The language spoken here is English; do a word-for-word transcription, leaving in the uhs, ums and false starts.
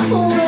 Oh,